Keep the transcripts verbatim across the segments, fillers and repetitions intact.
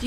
Do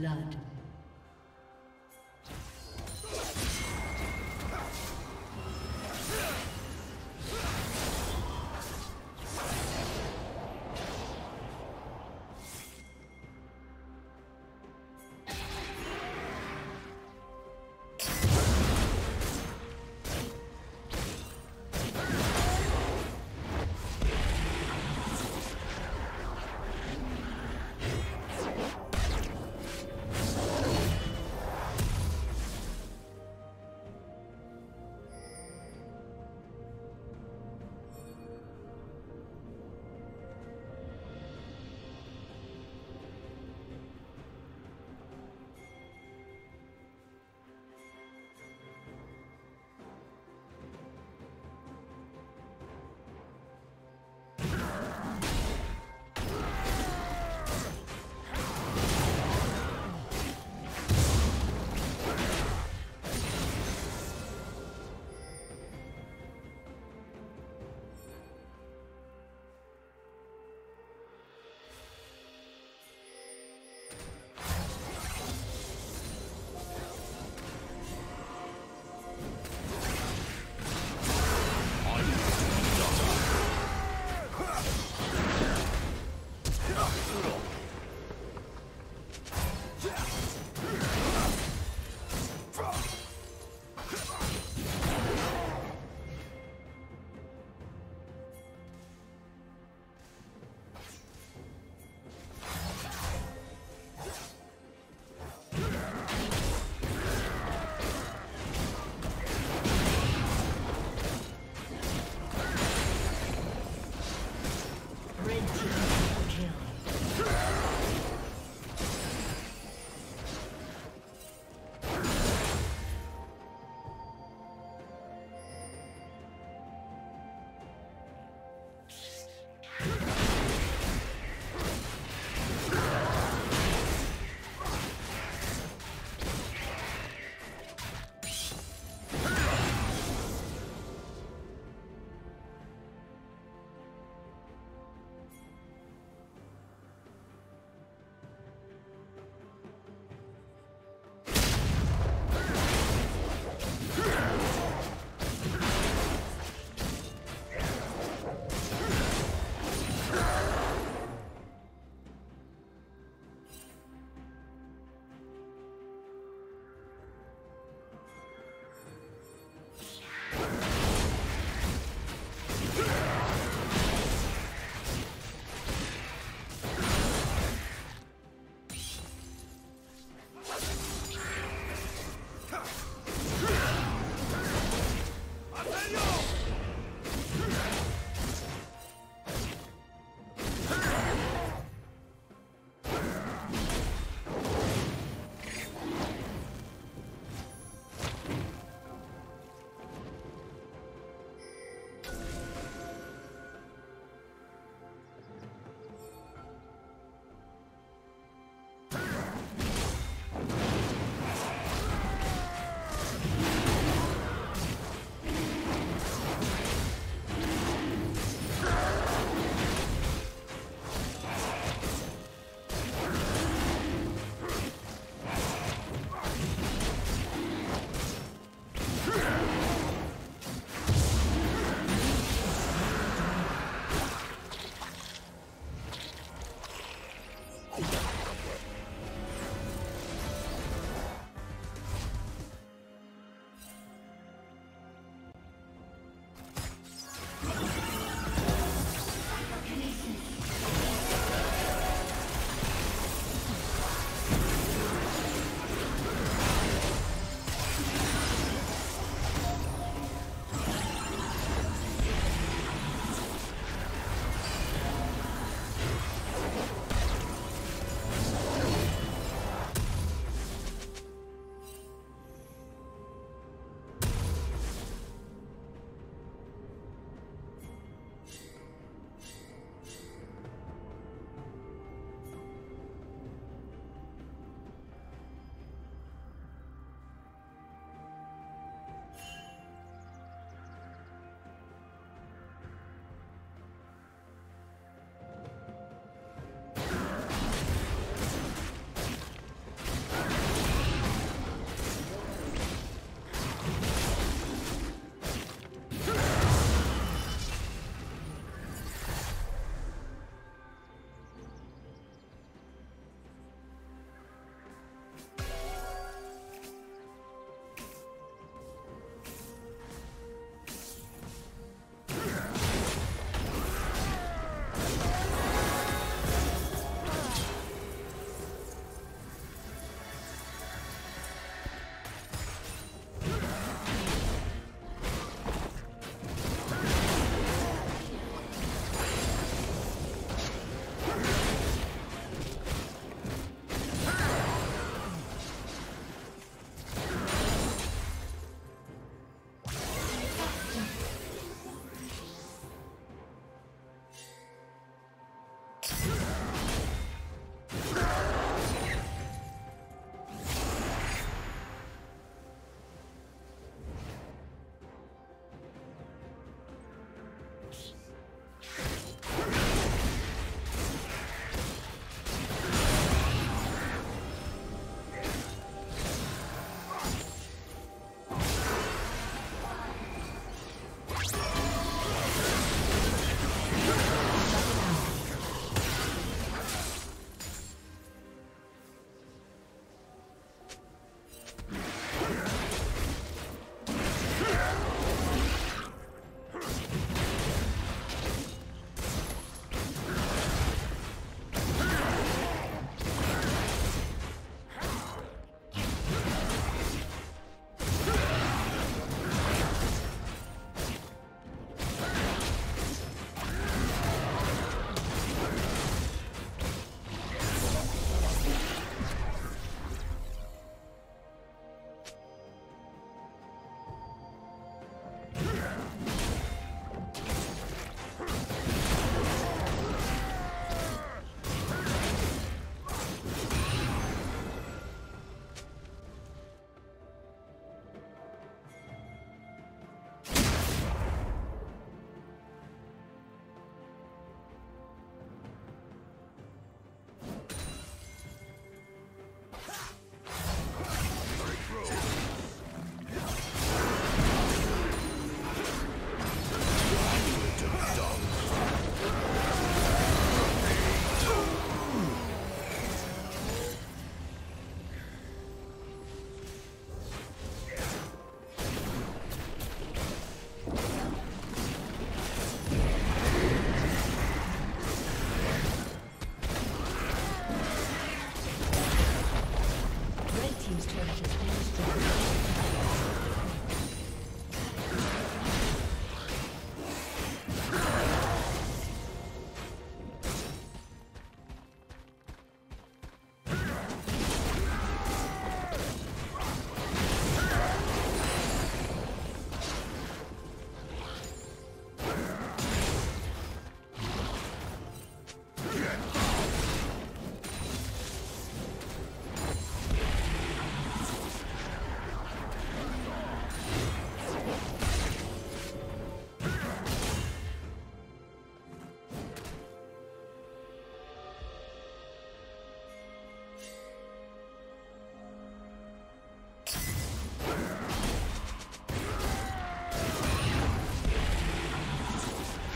Blood.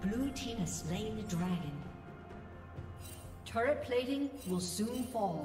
Blue team has slain the dragon. Turret plating will soon fall.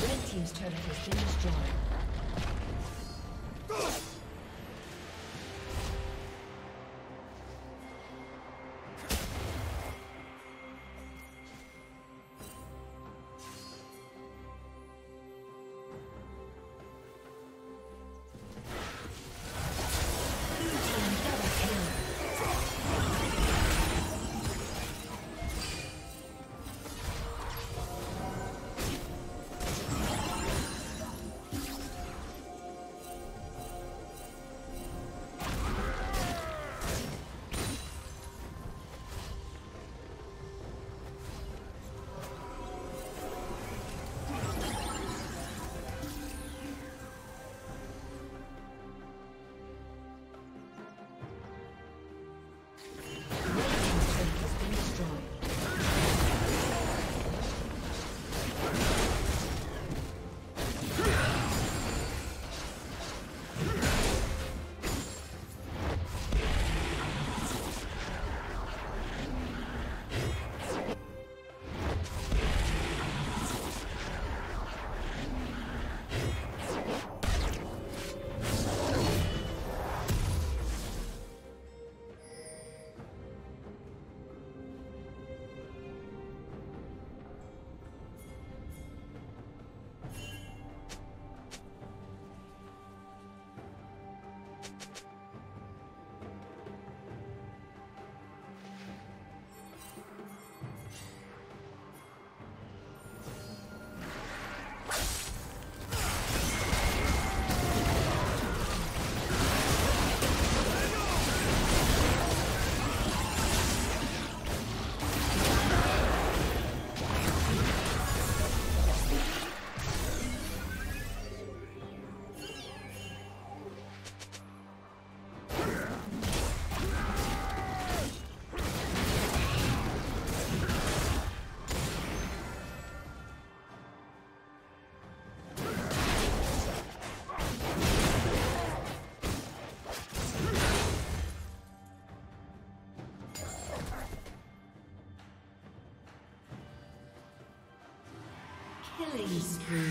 Red team's turret has been destroyed. Killing spree.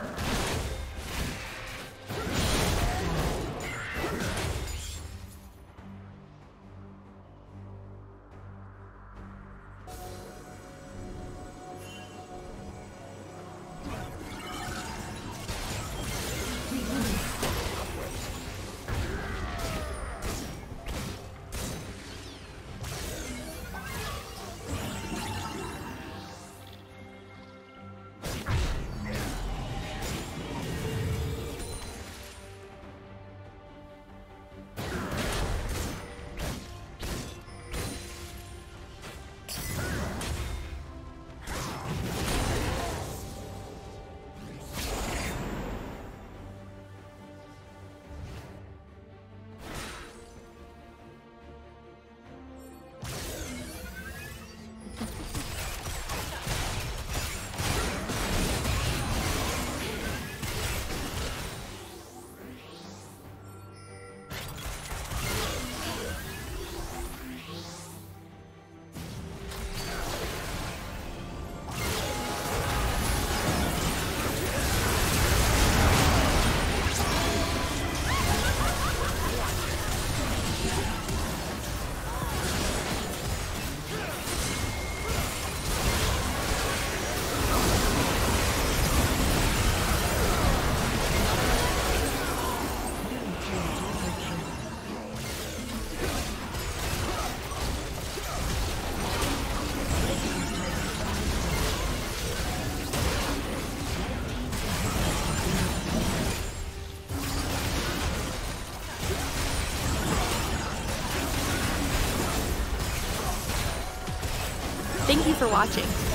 Thank you for watching.